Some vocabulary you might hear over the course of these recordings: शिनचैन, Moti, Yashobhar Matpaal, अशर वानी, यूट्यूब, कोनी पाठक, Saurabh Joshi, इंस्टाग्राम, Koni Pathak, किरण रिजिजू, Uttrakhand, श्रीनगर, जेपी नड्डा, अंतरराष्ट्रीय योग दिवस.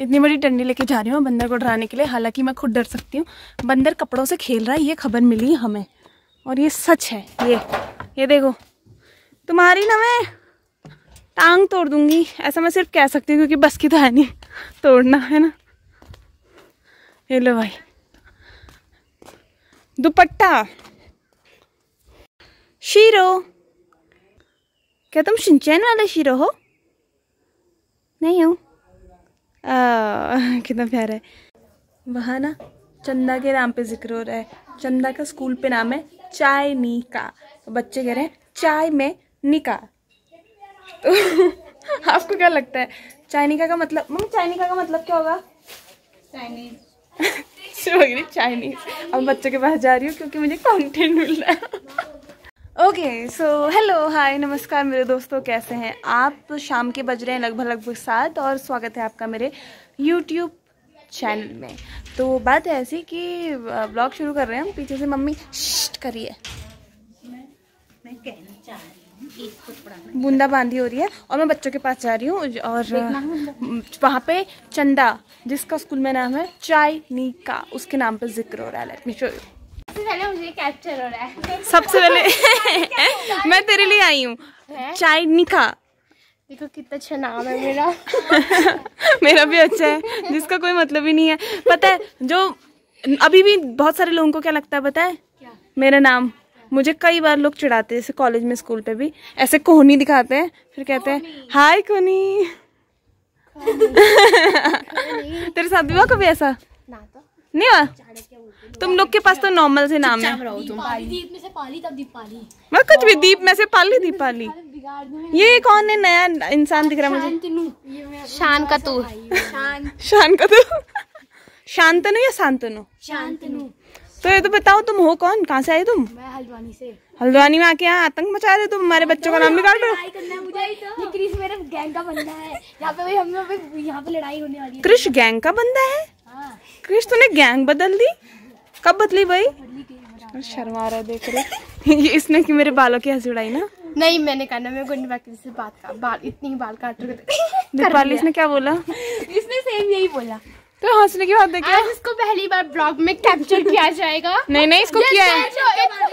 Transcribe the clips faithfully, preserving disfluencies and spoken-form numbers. इतनी बड़ी डंडी लेके जा रही हूँ बंदर को डराने के लिए। हालांकि मैं खुद डर सकती हूँ, बंदर कपड़ों से खेल रहा है, ये खबर मिली हमें और ये सच है। ये ये देखो, तुम्हारी ना मैं टांग तोड़ दूंगी, ऐसा मैं सिर्फ कह सकती हूँ क्योंकि बस की तो है नहीं तोड़ना, है ना। ये लो भाई दुपट्टा। शीरो, क्या तुम शिनचैन वाले शीरो हो? नहीं हूँ। कितना प्यारा है। वहाँ ना चंदा के नाम पे जिक्र हो रहा है। चंदा का स्कूल पे नाम है चाय निका, तो बच्चे कह रहे हैं चाय में निका। तो आपको क्या लगता है चाय निका का मतलब? मम्मी चाय निका का मतलब क्या होगा? चाइनीज। चाइनीज। अब बच्चों के पास जा रही हूँ क्योंकि मुझे कंटेंट मिल रहा है। ओके सो हेलो हाय नमस्कार मेरे दोस्तों, कैसे हैं आप? शाम के बज रहे हैं लगभग लगभग सात और स्वागत है आपका मेरे यूट्यूब चैनल में। तो बात है ऐसी कि ब्लॉग शुरू कर रहे हैं हम, पीछे से मम्मी शिट करिए बूंदाबांदी हो रही है और मैं बच्चों के पास जा रही हूँ और वहाँ पे चंदा जिसका स्कूल में नाम है चाय निका, उसके नाम पर जिक्र हो रहा है। Let me show you. पहले मुझे कैप्चर हो रहा है सबसे पहले। मैं तेरे लिए आई हूँ चाय निका। देखो कितना अच्छा नाम है मेरा। मेरा भी अच्छा है जिसका कोई मतलब ही नहीं है। पता है जो अभी भी बहुत सारे लोगों को क्या लगता है पता है क्या? मेरा नाम मुझे कई बार लोग चिढ़ाते हैं, जैसे कॉलेज में स्कूल पे भी ऐसे कोहनी दिखाते हैं, फिर कहते हैं हाय कोहनी। तेरे साथ भी हुआ कभी ऐसा? नहीं हुआ। तुम लोग के पास तो नॉर्मल से नाम है। मैं कुछ भी दीप में से पाली दीपाली। ये कौन है नया इंसान दिख रहा है मुझे? शान का तू। शान का तू। शांतनु या शांतनु? शांतनु। तो ये तो बताओ तुम हो कौन, कहाँ से आए तुम? मैं हल्द्वानी से। हल्द्वानी में आके यहाँ आतंक मचा रहे हो तुम, हमारे बच्चों का नाम निकाल रहे। क्रिश मेरा गैंग का बंदा है, यहाँ पे हम यहाँ पे लड़ाई होने वाली है। क्रिश गैंग का बंदा है? क्रिश तूने गैंग बदल दी? कब बदली भाई? शर्मा रहा है देख रहे। ये इसने कि मेरे बालों की हंसी उड़ाई ना। नहीं मैंने कहा ना मैं कोनी पाठक से बात का बाल इतनी बाल काट रहे। इसने क्या बोला? इसने सेम यही बोला। तो हंसने की बात है क्या? आज इसको पहली बार ब्लॉग में कैप्चर किया जाएगा। नहीं नहीं इसको किया है,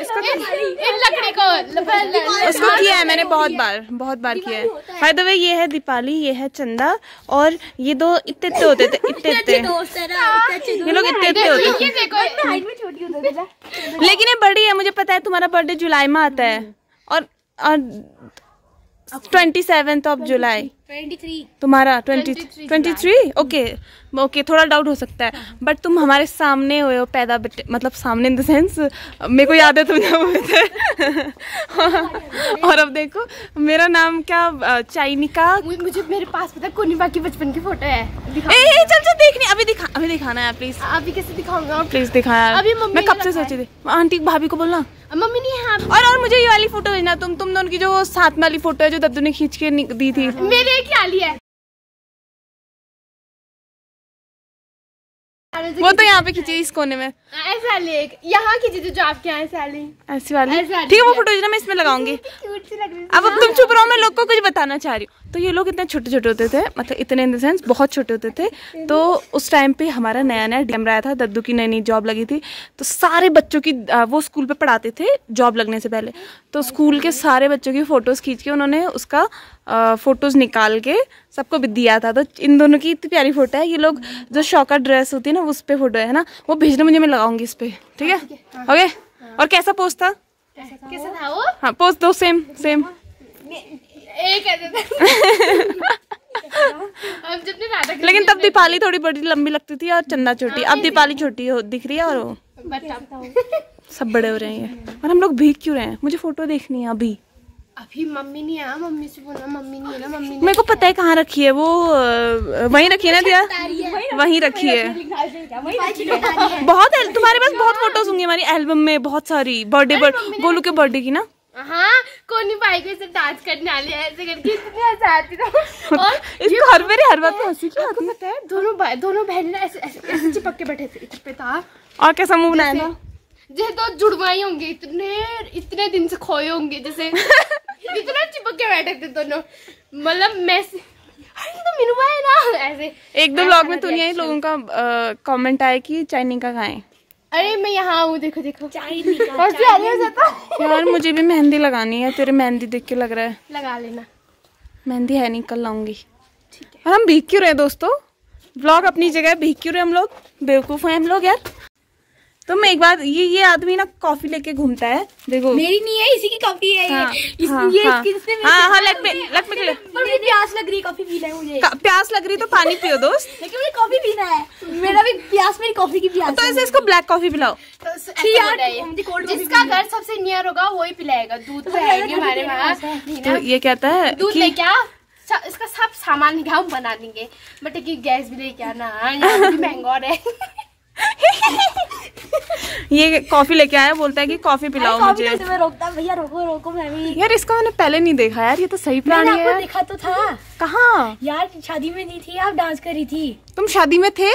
इसको लकड़ी को इसको किया है मैंने बहुत बार बहुत बार किया है। बाय द वे ये है दीपाली, ये है चंदा और ये दो इतने इतने होते थे, इतने इतने ये लोग इतने इतने होते थे। लेकिन ये बड़ी है, मुझे पता है तुम्हारा बर्थडे जुलाई में आता है और ट्वेंटी सेवेंथ ऑफ जुलाई तुम्हारा ट्वेंटी थ्री। ओके ओके थोड़ा डाउट हो सकता है बट तुम हमारे सामने हुए हो पैदा, मतलब सामने इन द सेंस मेरे को याद है तुम जब हुए थे। और अब देखो मेरा नाम क्या चाय निका। मुझे मेरे पास पता कोनी पाठक की बचपन की फोटो है। ए चल चल देखनी अभी दिखा, अभी दिखाना है प्लीज। अभी कैसे दिखाऊंगा? प्लीज दिखाया अभी। मैं कब से सोची थी आंटी भाभी को बोलना मम्मी नहीं है। और और मुझे ये वाली फोटो भेजना तुम तुम दोनों की, जो साथ में वाली फोटो है जो दद्दू ने खींच के दी थी मेरे क्या लिया। वो तो यहाँ पे खींची इस कोने में, ऐसा लेक यहाँ खींची थी जो आपके यहाँ ऐसी ऐसी वाली। ठीक है वो फोटो जो ना मैं इसमें लगाऊंगी। अब अब तुम चुप रहो, मैं लोग को कुछ बताना चाह रही हूँ। तो ये लोग इतने छोटे छोटे होते थे, मतलब इतने इन द सेंस बहुत छोटे होते थे। तो उस टाइम पे हमारा नया नया कैमरा आया था, दद्दू की नई नई जॉब लगी थी, तो सारे बच्चों की वो स्कूल पे पढ़ाते थे जॉब लगने से पहले, तो स्कूल के सारे बच्चों की फोटोज खींच के उन्होंने उसका फोटोज निकाल के सबको दिया था। तो इन दोनों की इतनी प्यारी फोटो है। ये लोग जो शौका ड्रेस होती है ना उस पे फोटो है ना, वो भेजना मुझे, मैं लगाऊंगी इस पे ठीक है। ओके और कैसा पोज था? कैसा था वो? हाँ पोज दो सेम सेम एक जब। लेकिन तब दीपाली थोड़ी बड़ी लंबी लगती थी और चंदा छोटी। अब दीपाली छोटी हो दिख रही है और वो सब बड़े हो रहे हैं। और हम लोग भीग क्यों रहे हैं? मुझे फोटो देखनी है अभी अभी। मम्मी नहीं है, मम्मी से बोलना मम्मी नहीं है ना। मम्मी मेरे को पता है कहाँ रखी है, वो वहीं रखी है ना दिया, वहीं रखी है। बहुत तुम्हारे पास बहुत फोटोज होंगी हमारी एल्बम में, बहुत सारी बर्थडे बर्थडे गोलू के बर्थडे की ना। हाँ कोनी पाठक को सब डांस करने वाले ऐसे करके इतनी हंसी आती थी। और इसको हर बार हर बात पे हंसी क्यों आती है? दोनों दोनों बहनें ऐसे ऐसे चिपक के बैठे थे पे था। और कैसा मुंह बनाया था जैसे तो जुड़वाई होंगे, इतने इतने दिन से खोए होंगे जैसे। इतना चिपक के बैठे थे दोनों, मतलब मैं ना ऐसे। एक दो ब्लॉग में तो नहीं आई, लोगों का कमेंट आया कि चाइनिका खाएं। अरे मैं यहाँ हूँ, देखो देखो चाइनिका। यार मुझे भी मेहंदी लगानी है, तेरे मेहंदी देख के लग रहा है। लगा लेना, मेहंदी है नहीं, कल लाऊंगी। और हम भीग क्यों रहे दोस्तों, ब्लॉग अपनी जगह भीग क्यों रहे हम लोग, बेवकूफ हैं हम लोग यार। तो मैं एक बात, ये ये आदमी ना कॉफी लेके घूमता है, देखो मेरी नहीं है, इसी की कॉफी है। हाँ, ये हाँ, ये हाँ, इसने मेरे हाँ, हाँ, लग पे, लग पे, लग पे, पर मुझे प्यास लग रही है, कॉफी पीना है मुझे। प्यास लग रही तो पानी पियो दोस्त, लेकिन मुझे कॉफी पीना है, मेरा भी प्यास, मेरी कॉफी की प्यास। तो ऐसे इसको ब्लैक कॉफी पिलाओ, जिसका घर सबसे नियर होगा वही पिलाएगा। दूध हमारे वहाँ ये कहता है दूध ले क्या, इसका सब सामान हम बना देंगे, बट गैस भी लेके आना, महंगा है। ये कॉफी लेके आया, बोलता है कि कॉफी पिलाओ मुझे। मैं रोकता, भैया रोको रोको। मैं भी यार इसको मैंने पहले नहीं देखा यार, ये तो सही प्लान है। मैंने आपको देखा तो था। कहाँ यार, शादी में नहीं थी आप, डांस कर रही थी। तुम शादी में थे?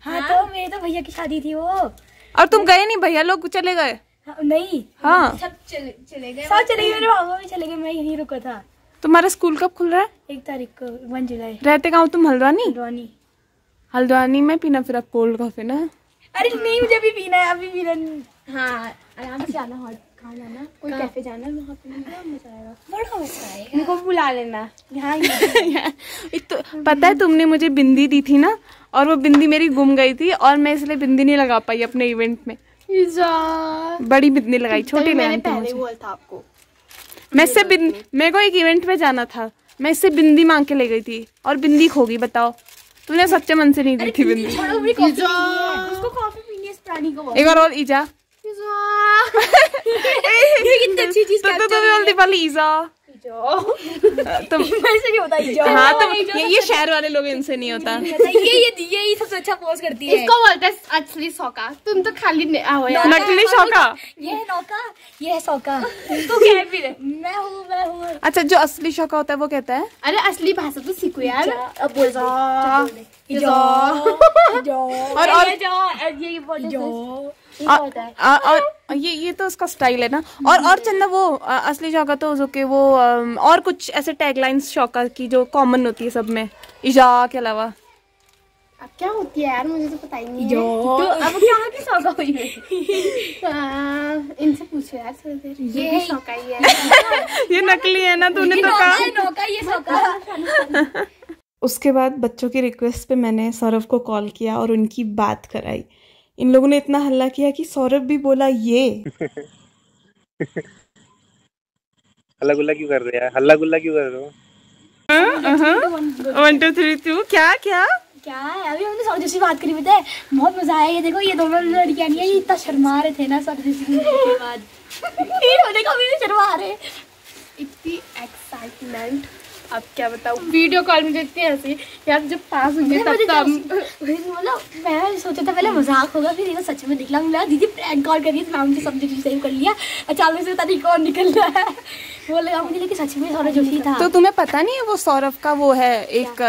हाँ, तो मेरे तो भैया की शादी थी वो। और तुम गए नहीं, भैया लोग चले गए? नहीं, हाँ सब चले गए, सब चले गए, मेरे बाबा भी चले गए, मैं यही रुका था। तुम्हारा स्कूल कब खुल रहा है? एक तारीख को, वन जुलाई। रहते गाँव तुम? हल्द्वानी। हल्द्वानी हल्द्वानी में पीना फिर आप कोल्ड कॉफी ना? अरे नहीं मुझे अभी पीना है, अभी पीना नहीं। हाँ आराम से जाना, हॉट खाना जाना, कोई कैफे जाना, वहाँ बड़ा मजा आएगा, बड़ा मजा आएगा। इनको बुला लेना यहाँ। तो पता है तुमने मुझे बिंदी दी थी ना, और वो बिंदी मेरी गुम गई थी, और मैं इसलिए बिंदी नहीं लगा पाई अपने इवेंट में। बड़ी बिंदी लगाई, छोटी बहन थी मुझे। आपको मैं इससे, मेरे को एक इवेंट में जाना था, मैं इससे बिंदी मांग के ले गई थी और बिंदी खो गई। बताओ, तूने सच्चे मन से नहीं दी थी बिंदी। उसको कॉफी पीनी है, इस प्राणी को। एक और ईजा, कितनी अच्छी चीज तो तो बोलती वाली ईजा। तुम ऐसे नहीं होता ईजा। हाँ तुम, ये शहर वाले लोग इनसे नहीं होता। ये ये ये सबसे अच्छा पोस्ट करती है, इसको बोलते हैं असली शौका। तुम तो खाली नकली शौका। ये है नौका, ये है शौका। तू क्या भी है, मैं हूँ मैं हूँ। अच्छा जो असली शौका होता है वो कहता है अरे असली भाषा तो सीखो यार, अब बोल दो। और और ये ये ये ये तो उसका स्टाइल है ना। और और चंदा वो असली शौका तो उसके वो, और कुछ ऐसे टैगलाइंस शौका की जो कॉमन होती है सब में इजा के अलावा। अब क्या होती है यार मुझे तो पता ही नहीं है। तो अब यहाँ की शौका हुई है, इनसे पूछो यार थोड़ी देर। ये भी शौका ही है, ये नकली है ना, तूने तो कहा। उसके बाद बच्चों की रिक्वेस्ट पे मैंने सौरभ को कॉल किया और उनकी बात कराई। इन लोगों ने इतना हल्ला किया कि सौरभ भी बोला ये हल्ला गुल्ला क्यों कर रहे हो? हल्ला गुल्ला क्यों कर रहे हो? वन टू थ्री टू क्या क्या क्या है? अभी हमने सौरभ जोशी बात करी, पता है बहुत मजा आया। ये देखो ये दोनों लड़कियां नहीं है, ये इतना शर्मा रहे थे ना सौरभ जोशी के बाद, देखो अभी भी शर्मा रहे, इतनी एक्साइटमेंट। अब क्या बताओ, वीडियो कॉल में देखते हैं ऐसे यार, जब पास होंगे तब तब मतलब मैं सोचा था पहले मजाक होगा, फिर ये सच में निकला। मिला दीदी प्रैंक कॉल करिए, नाम के सब चीज सेव कर लिया, अचानक से पता नहीं कौन निकल रहा है। वो लगा मुझे लेकिन सच में सौरभ जोशी था। तो तुम्हें पता नहीं है वो सौरभ का वो है एक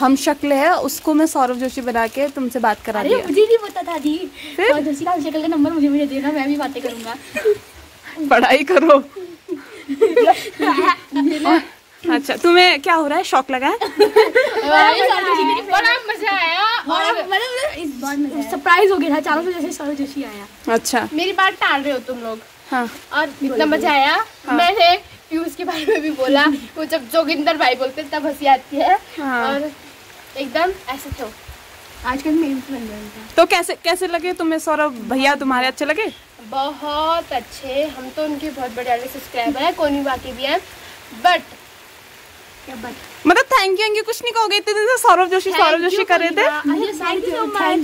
हम शक्ल है, उसको मैं सौरभ जोशी बना के तुमसे बात करा रही हूँ। मुझे नहीं पता था जी, सौरभ जोशी का शक्ल का नंबर मुझे मुझे देना, मैं भी बातें करूँगा। पढ़ाई करो। अच्छा तुम्हें क्या हो रहा है, शौक लगा है? बड़ा मजा आया, और मतलब इस बार सरप्राइज हो गया था चारों से, जैसे सौरभ जोशी आया। अच्छा मेरी बात टाल रहे हो तुम लोग। हाँ और इतना मजा आया। हाँ। मैंने पीयूष के बारे में भी बोला, वो जब जोगिंदर भाई बोलते तब हंसी आती है। हाँ। और एकदम ऐसे तो आजकल मेरी बन गई। तो कैसे कैसे लगे तुम्हें सौरभ भैया, तुम्हारे अच्छे लगे? बहुत अच्छे, हम तो उनके बहुत बड़े सब्सक्राइबर है, कोनी बाकी भी है, बट मतलब थैंक यू यू कुछ नहीं कहोगे? इतने दिन से सौरभ जोशी सौरभ जोशी कर रहे थे। थैंक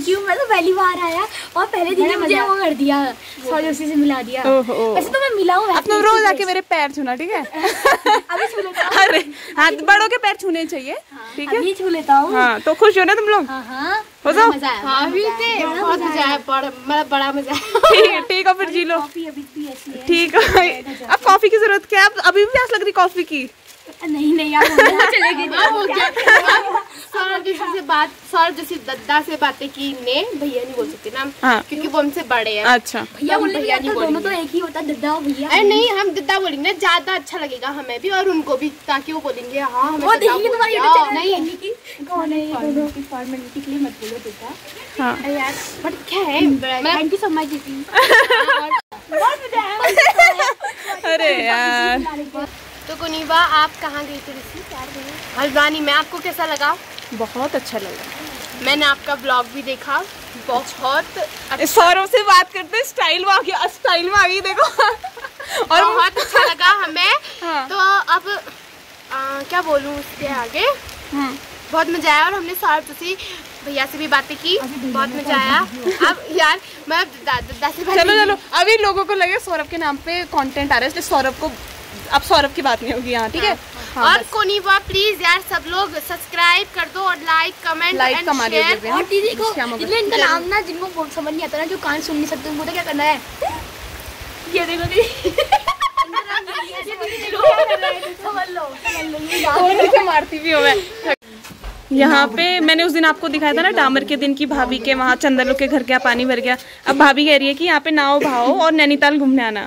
यू, मैं तो पहली बार आया और पहले दिन मुझे वो कर दिया, सौरभ जोशी से मिला दिया। वैसे तो मैं मिला हूँ, अपने रोज आके मेरे पैर छूना, ठीक है? अरे हाँ बड़ों के पैर छूने चाहिए, ठीक है? छू लेता हूँ तो खुश हो ना तुम लोग। बड़ा मजा है, ठीक है फिर जी लो, ठीक है। अब कॉफी की जरूरत क्या है, अभी भी प्यास लग रही कॉफी की? नहीं नहीं यार, चलेगी। सौरभ जोशी से बात सौरभ जोशी दद्दा से बातें की ने भैया नहीं बोल सकते ना हाँ। क्योंकि वो हमसे बड़े हैं। अच्छा भैया भैया नहीं बोलना तो एक ही होता दद्दा और भैया। अरे नहीं हम दद्दा बोलेंगे ज्यादा अच्छा लगेगा हमें भी और उनको भी ताकि वो बोलेंगे हाँ हमें। अरे यार तो कोनीबा आप कहाँ गई थी ऋषि? हल्द्वानी में। आपको कैसा लगा? बहुत अच्छा लगा। मैंने आपका ब्लॉग भी देखा बहुत अच्छा। सौरभ से बात करते स्टाइल में आ गया स्टाइल में आ गई देखो और बहुत अच्छा लगा हमें हाँ। तो अब आ, क्या बोलूँ उसके आगे हाँ। बहुत मजा आया और हमने सौरभ जोशी भैया से भी बातें की बहुत मजा आया। अब यार मैं दादा से चलो चलो अभी लोगों को लगे सौरभ के नाम पे कॉन्टेंट आ रहा है इसलिए सौरभ को अब सौरभ की बात नहीं होगी यहाँ ठीक है हाँ, और कोनीबा प्लीज यार सब लोग सब्सक्राइब कर दो और लाइक कमेंट लाइक शेयर और दीदी को जिन्हें इनका नाम ना जिनको बोल समझ नहीं आता ना जो कान सुन नहीं सकते उनको तो क्या करना है ये देखो दीदी मारती भी हो मैं यहाँ पे मैंने उस दिन आपको दिखाया था ना डामर के दिन की भाभी के वहाँ चंदन लोग के घर क्या पानी भर गया। अब भाभी कह रही है कि यहाँ पे नाव भाओ और नैनीताल घूमने आना।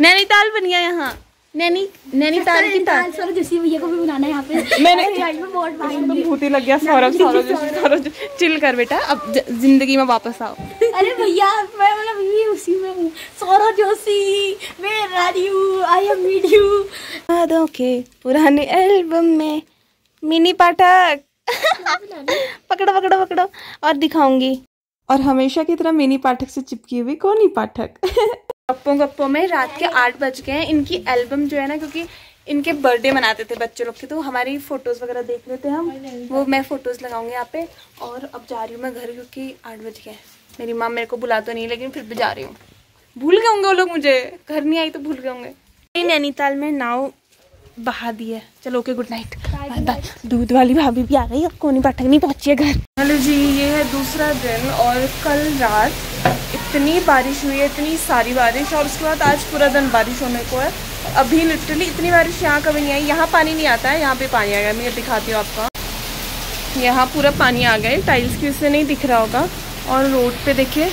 नैनीताल बन गया यहाँ नैनी नैनीताल की ताल सौरभ जोशी भैया को भी बुलाना यहाँ पे। मैंने भूती लग गया सौरभ सौरभ सौरभ चिल कर बेटा अब जिंदगी में वापस आओ। अरे भैया मैं मतलब ये उसी में हूँ सौरभ जोशी मैं Raju I am meet you यादों के पुराने एल्बम में मिनी पाठक पकड़ो पकड़ो पकड़ो और दिखाऊंगी। और हमेशा की तरह मिनी पाठक से चिपकी हुई कोनी पाठक। गप्पों गप्पों में रात के आठ बज गए हैं। इनकी एल्बम जो है ना क्योंकि इनके बर्थडे मनाते थे बच्चे लोग के तो हमारी फोटोज वगैरह देख लेते हैं हम वो मैं फोटोज लगाऊंगी यहाँ पे। और अब जा रही हूँ मैं घर क्योंकि आठ बज गए मेरी माँ मेरे को बुला तो नहीं लेकिन फिर भी जा रही हूँ। भूल गए होंगे वो लोग मुझे घर नहीं आई तो भूल गए होंगे। नैनीताल में नाव बहा दी है। चलो ओके गुड नाइट। दूध वाली भाभी भी आ गई अब कोनी पाठक नहीं पहुँची है घर। हेलो जी ये है दूसरा दिन और कल रात इतनी बारिश हुई है इतनी सारी बारिश और उसके बाद आज पूरा दिन बारिश होने को है। अभी लिटरली इतनी बारिश यहाँ कभी नहीं आई। यहाँ पानी नहीं आता है यहाँ पे पानी आ गया। मैं दिखाती हूँ आपको यहाँ पूरा पानी आ गया टाइल्स की वजह से नहीं दिख रहा होगा। और रोड पे देखिए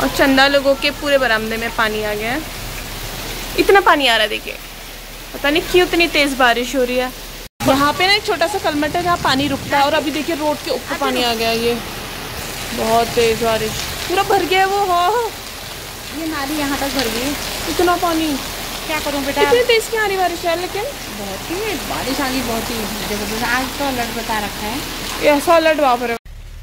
और चंदा लोगों के पूरे बरामदे में पानी आ गया है। इतना पानी आ रहा है देखिए पता नहीं क्यों इतनी तेज़ बारिश हो रही है। यहाँ पे ना एक छोटा सा कलमट है जहाँ पानी रुकता है और अभी देखिए रोड के ऊपर पानी आ गया। ये बहुत तेज बारिश पूरा भर गया है वो हो ये नाली यहाँ तक भर गई इतना पानी क्या करूँ बेटा। इतनी तेज की आ रही बारिश है लेकिन बहुत ही बारिश आनी बहुत ही जबरदस्त। आज तो अलर्ट बता रखा है ऐसा अलर्ट वहाँ पर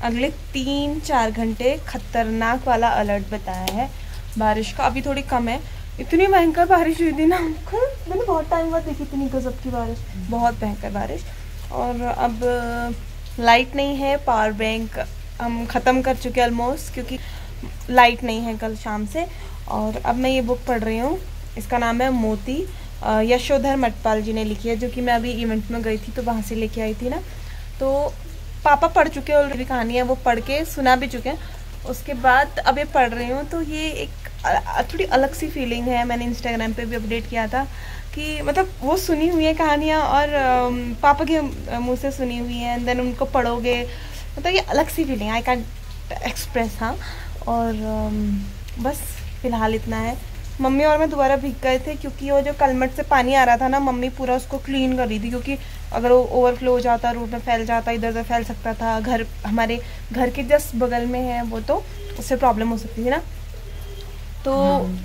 अगले तीन चार घंटे खतरनाक वाला अलर्ट बताया है बारिश का। अभी थोड़ी कम है। इतनी भयंकर बारिश हुई थी ना मैंने बहुत टाइम बाद देखी इतनी गजब की बारिश बहुत भयंकर बारिश। और अब लाइट नहीं है पावर बैंक हम ख़त्म कर चुके हैं ऑलमोस्ट क्योंकि लाइट नहीं है कल शाम से। और अब मैं ये बुक पढ़ रही हूँ इसका नाम है मोती यशोधर मटपाल जी ने लिखी है जो कि मैं अभी इवेंट में गई थी तो वहाँ से लेके आई थी ना तो पापा पढ़ चुके हैं ऑलरेडी कहानी है वो पढ़ के सुना भी चुके हैं। उसके बाद अब ये पढ़ रही हूँ तो ये एक थोड़ी अलग सी फीलिंग है। मैंने इंस्टाग्राम पर भी अपडेट किया था कि मतलब वो सुनी हुई है कहानियाँ और पापा के मुँह से सुनी हुई हैं देन उनको पढ़ोगे मतलब ये अलग सी फीलिंग आई कैन एक्सप्रेस हाँ। और बस फिलहाल इतना है। मम्मी और मैं दोबारा भीग गए थे क्योंकि वो जो कलमट से पानी आ रहा था ना मम्मी पूरा उसको क्लीन कर रही थी क्योंकि अगर वो ओवरफ्लो हो जाता रोड में फैल जाता इधर उधर फैल सकता था। घर हमारे घर के जस्ट बगल में है वो तो उससे प्रॉब्लम हो सकती थी ना तो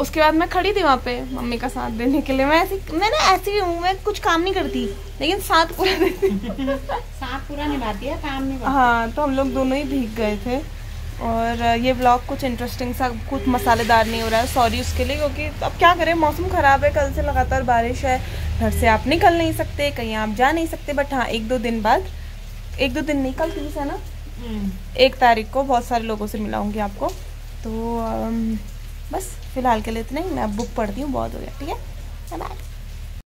उसके बाद मैं खड़ी थी वहाँ पे मम्मी का साथ देने के लिए। मैं ऐसी मैं ना ऐसी हूँ मैं कुछ काम नहीं करती लेकिन साथ पूरा देती साथ पूरा निभाती है काम नहीं हाँ। तो हम लोग दोनों ही भीग गए थे। और ये व्लॉग कुछ इंटरेस्टिंग सा कुछ मसालेदार नहीं हो रहा है सॉरी उसके लिए क्योंकि अब क्या करें मौसम ख़राब है कल से लगातार बारिश है घर से आप निकल नहीं सकते कहीं आप जा नहीं सकते। बट हाँ एक दो दिन बाद एक दो दिन नहीं कल क्योंकि है ना एक तारीख को बहुत सारे लोगों से मिलाऊँगी आपको। तो बस फिलहाल के लिए इतना ही। मैं बुक पढ़ती हूँ बहुत हो गया ठीक है बाय।